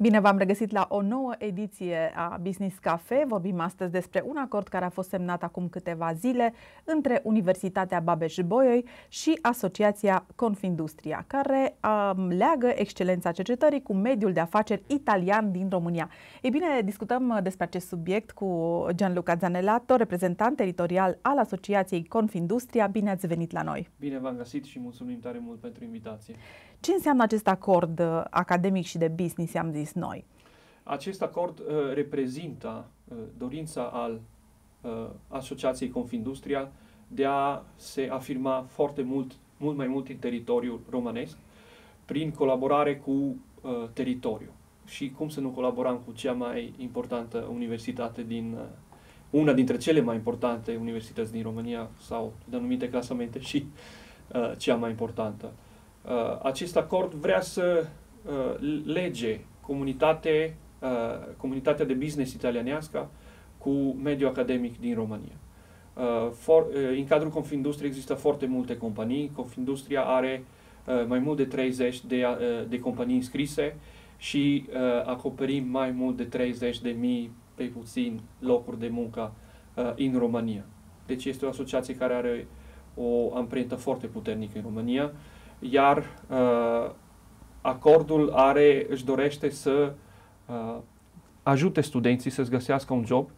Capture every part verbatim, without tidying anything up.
Bine v-am regăsit la o nouă ediție a Business Cafe. Vorbim astăzi despre un acord care a fost semnat acum câteva zile între Universitatea Babeș-Bolyai și Asociația Confindustria, care um, leagă excelența cercetării cu mediul de afaceri italian din România. Ei bine, discutăm despre acest subiect cu Gianluca Zanellato, reprezentant teritorial al Asociației Confindustria. Bine ați venit la noi! Bine v-am găsit și mulțumim tare mult pentru invitație! Ce înseamnă acest acord academic și de business, am zis noi? Acest acord uh, reprezintă uh, dorința al uh, Asociației Confindustria de a se afirma foarte mult, mult mai mult în teritoriul românesc, prin colaborare cu uh, teritoriul. Și cum să nu colaborăm cu cea mai importantă universitate din, uh, una dintre cele mai importante universități din România, sau de anumite clasamente și uh, cea mai importantă. Uh, acest acord vrea să uh, lege comunitate, uh, comunitatea de business italianească cu mediul academic din România. Uh, for, uh, în cadrul Confindustria există foarte multe companii. Confindustria are uh, mai mult de treizeci de, uh, de companii înscrise și uh, acoperim mai mult de treizeci de mii, pe puțin, locuri de muncă uh, în România. Deci este o asociație care are o amprentă foarte puternică în România. Iar uh, acordul are, își dorește să uh, ajute studenții să-și găsească un job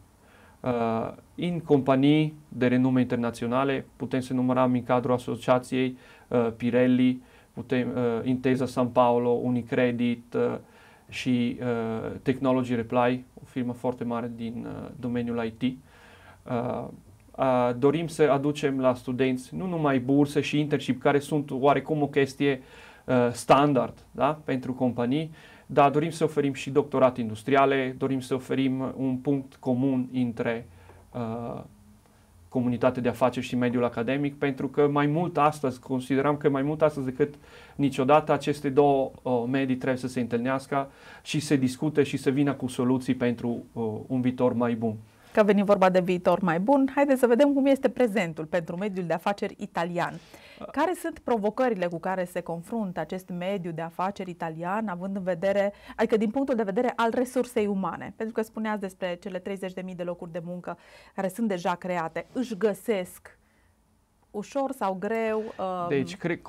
uh, în companii de renume internaționale. Putem să numărăm în cadrul asociației uh, Pirelli, putem, uh, Intesa Sanpaolo, Unicredit uh, și uh, Technology Reply, o firmă foarte mare din uh, domeniul I T. Uh, Uh, dorim să aducem la studenți nu numai burse și internship, care sunt oarecum o chestie uh, standard, da? Pentru companii, dar dorim să oferim și doctorate industriale, dorim să oferim un punct comun între uh, comunitatea de afaceri și mediul academic, pentru că mai mult astăzi, considerăm că mai mult astăzi decât niciodată, aceste două uh, medii trebuie să se întâlnească și să discute și să vină cu soluții pentru uh, un viitor mai bun. Că a venit vorba de viitor mai bun, haideți să vedem cum este prezentul pentru mediul de afaceri italian. Care sunt provocările cu care se confruntă acest mediu de afaceri italian, având în vedere, adică din punctul de vedere al resursei umane? Pentru că spuneați despre cele treizeci de mii de locuri de muncă care sunt deja create, își găsesc ușor sau greu um, Deci, cred,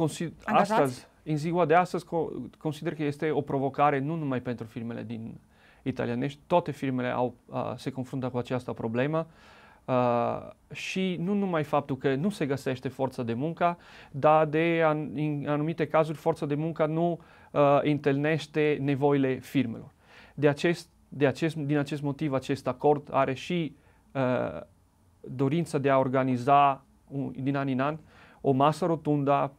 astăzi, în ziua de astăzi, consider că este o provocare nu numai pentru firmele din italianești, toate firmele au, uh, se confruntă cu această problemă uh, și nu numai faptul că nu se găsește forța de muncă, dar de an, în anumite cazuri forța de muncă nu uh, întâlnește nevoile firmelor. De acest, de acest, din acest motiv, acest acord are și uh, dorința de a organiza un, din an în an o masă rotundă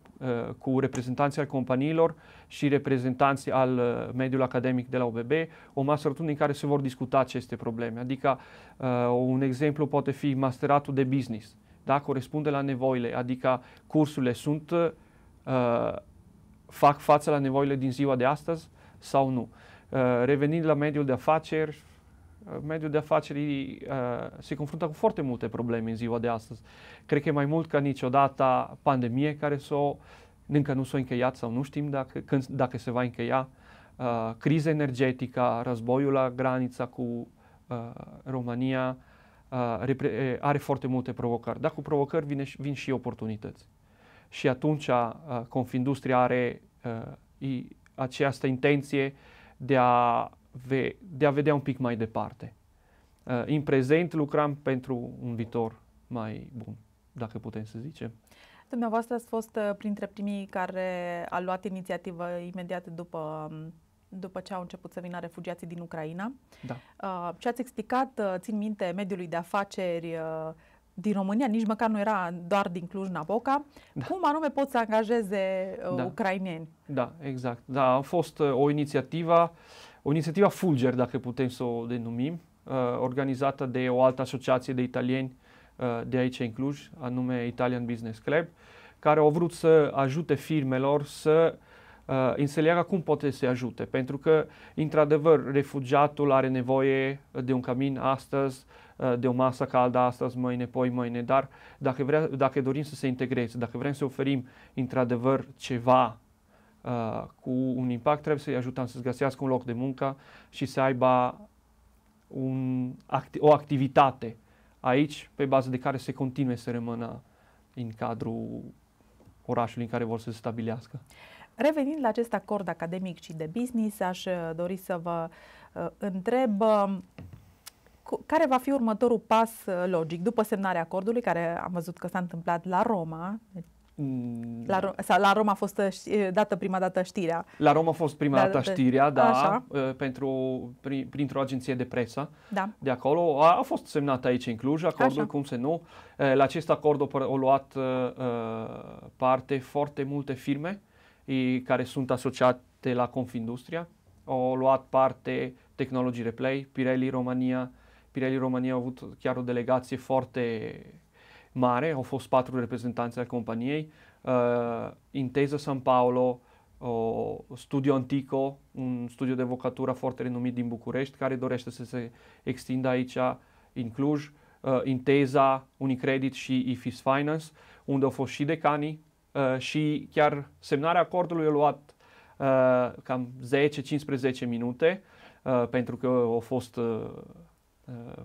cu reprezentanții al companiilor și reprezentanții al mediului academic de la U B B, o masă rotundă în care se vor discuta aceste probleme. Adică, uh, un exemplu poate fi masteratul de business, da? Corespunde la nevoile, adică cursurile sunt, uh, fac față la nevoile din ziua de astăzi sau nu. Uh, revenind la mediul de afaceri, mediul de afaceri uh, se confruntă cu foarte multe probleme în ziua de astăzi. Cred că mai mult ca niciodată pandemie, care s-o, încă nu s-a încheiat sau nu știm dacă, când, dacă se va încheia, uh, criza energetică, războiul la granița cu uh, România, uh, are foarte multe provocări. Dar cu provocări vine, vin și oportunități. Și atunci uh, Confindustria are uh, i, această intenție de a de a vedea un pic mai departe. În prezent lucrăm pentru un viitor mai bun, dacă putem să zicem. Dumneavoastră ați fost printre primii care a luat inițiativă imediat după, după ce au început să vină refugiații din Ucraina. Da. Ce ați explicat, țin minte, mediului de afaceri din România, nici măcar nu era doar din Cluj-Napoca, da. Cum anume pot să angajeze da. ucraineni? Da, exact. Da, a fost o inițiativă O inițiativă fulger, dacă putem să o denumim, uh, organizată de o altă asociație de italieni uh, de aici în Cluj, anume Italian Business Club, care au vrut să ajute firmelor să uh, înțeleagă cum poate să ajute. Pentru că, într-adevăr, refugiatul are nevoie de un camin astăzi, uh, de o masă caldă astăzi, mâine, poi mâine, dar dacă, vrea, dacă dorim să se integreze, dacă vrem să oferim, într-adevăr, ceva uh, cu un impact, trebuie să-i ajutăm să-și găsească un loc de muncă și să aibă un, acti, o activitate aici pe bază de care se continue să rămână în cadrul orașului în care vor să se stabilească. Revenind la acest acord academic și de business, aș dori să vă uh, întreb uh, care va fi următorul pas logic după semnarea acordului, care am văzut că s-a întâmplat la Roma. La, Ro sau la Roma a fost dată prima dată știrea. La Roma a fost prima dată știrea, da, așa. Pentru, prin, printr-o agenție de presă, da. De acolo. A, a fost semnat aici în Cluj acordul, așa. Cum să nu. La acest acord au luat uh, parte foarte multe firme care sunt asociate la Confindustria. Au luat parte Technology Reply, Pirelli România. Pirelli România a avut chiar o delegație foarte mare, au fost patru reprezentanți al companiei, uh, Intesa Sanpaolo, uh, Studio Antico, un studiu de avocatură foarte renumit din București, care dorește să se extindă aici în Cluj, uh, Intesa, Unicredit și Ifis Finance, unde au fost și decanii uh, și chiar semnarea acordului a luat uh, cam zece cincisprezece minute, uh, pentru că au fost uh,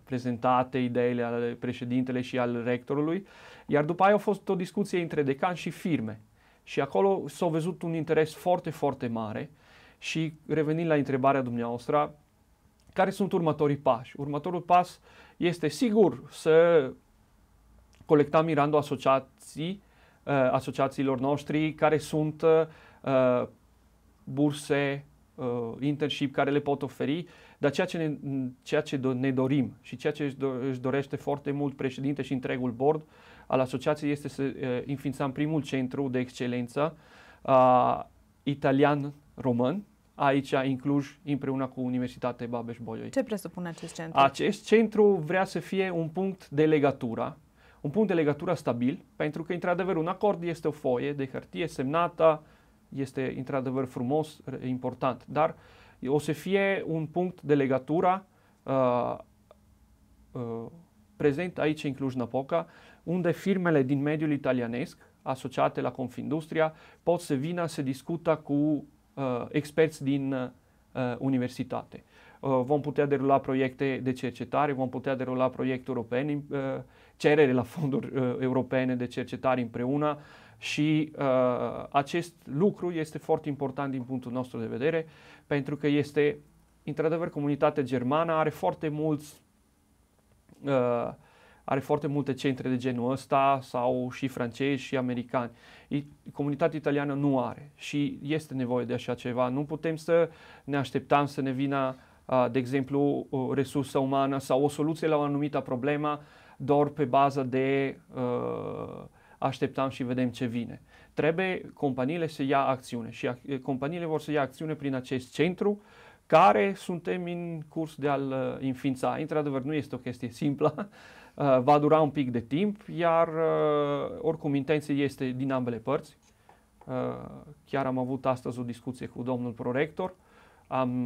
prezentate ideile ale președintele și al rectorului, iar după aia a fost o discuție între decani și firme și acolo s-a văzut un interes foarte, foarte mare. Și revenind la întrebarea dumneavoastră, care sunt următorii pași? Următorul pas este sigur să colectăm mirando asociații, asociațiilor noștri care sunt uh, burse, Uh, internship care le pot oferi, dar ceea ce ne, ceea ce do, ne dorim și ceea ce își, do, își dorește foarte mult președinte și întregul board al asociației este să uh, înființăm primul centru de excelență uh, italian-român, aici în Cluj, împreună cu Universitatea Babeș-Bolyai. Ce presupune acest centru? Acest centru vrea să fie un punct de legătură, un punct de legătură stabil, pentru că, într-adevăr, un acord este o foie de hârtie semnată. Este într-adevăr frumos, important, dar o să fie un punct de legătură uh, uh, prezent aici în Cluj Napoca, unde firmele din mediul italianesc, asociate la Confindustria, pot să vină să discută cu uh, experți din uh, universitate. Uh, vom putea derula proiecte de cercetare, vom putea derula proiecte europene, uh, cerere la fonduri uh, europene de cercetare împreună. Și uh, acest lucru este foarte important din punctul nostru de vedere, pentru că este, într-adevăr, comunitatea germană are foarte mulți, uh, are foarte multe centre de genul ăsta, sau și francezi și americani. Comunitatea italiană nu are și este nevoie de așa ceva. Nu putem să ne așteptăm să ne vină, uh, de exemplu, o resursă umană sau o soluție la o anumită problemă doar pe bază de... Uh, așteptăm și vedem ce vine. Trebuie companiile să ia acțiune și companiile vor să ia acțiune prin acest centru care suntem în curs de a-l înființa. Într-adevăr, nu este o chestie simplă, va dura un pic de timp, iar oricum intenția este din ambele părți. Chiar am avut astăzi o discuție cu domnul prorector, am,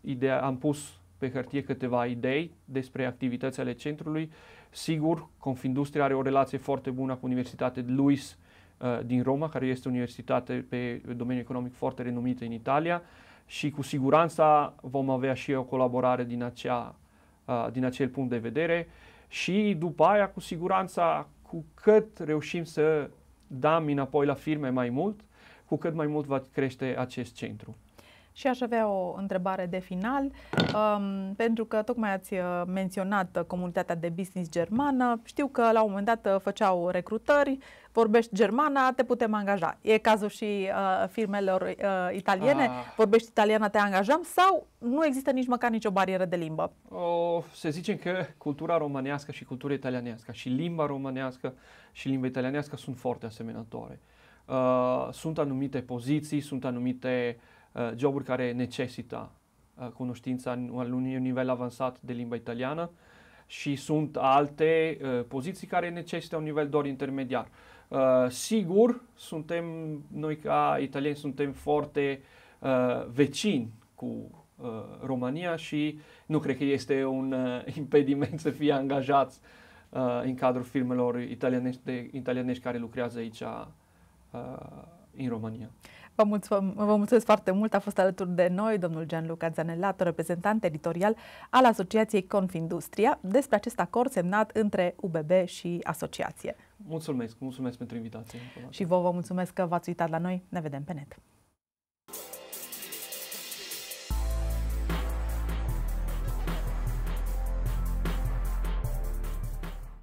ideea, am pus pe hârtie câteva idei despre activitățile centrului. Sigur, Confindustria are o relație foarte bună cu Universitatea LUIS uh, din Roma, care este o universitate pe domeniul economic foarte renumită în Italia și cu siguranță vom avea și o colaborare din, acea, uh, din acel punct de vedere și după aia, cu siguranță, cu cât reușim să dăm înapoi la firme mai mult, cu cât mai mult va crește acest centru. Și aș avea o întrebare de final, um, pentru că tocmai ați menționat comunitatea de business germană. Știu că la un moment dat făceau recrutări, vorbești germana, te putem angaja. E cazul și uh, firmelor uh, italiene, ah. vorbești italiana, te angajăm, sau nu există nici măcar nicio barieră de limbă? O, se zice că cultura românească și cultura italianească și limba românească și limba italianească sunt foarte asemănătoare. Uh, sunt anumite poziții, sunt anumite joburi care necesită cunoștința unui nivel avansat de limba italiană și sunt alte poziții care necesită un nivel doar intermediar. Sigur, suntem, noi ca italieni suntem foarte vecini cu România și nu cred că este un impediment să fie angajați în cadrul firmelor italianești, italianești care lucrează aici în România. Vă mulțumesc, vă mulțumesc foarte mult. A fost alături de noi domnul Gianluca Zanellato, reprezentant teritorial al Asociației Confindustria, despre acest acord semnat între U B B și asociație. Mulțumesc, mulțumesc pentru invitație. Și vă vă mulțumesc că v-ați uitat la noi. Ne vedem pe net.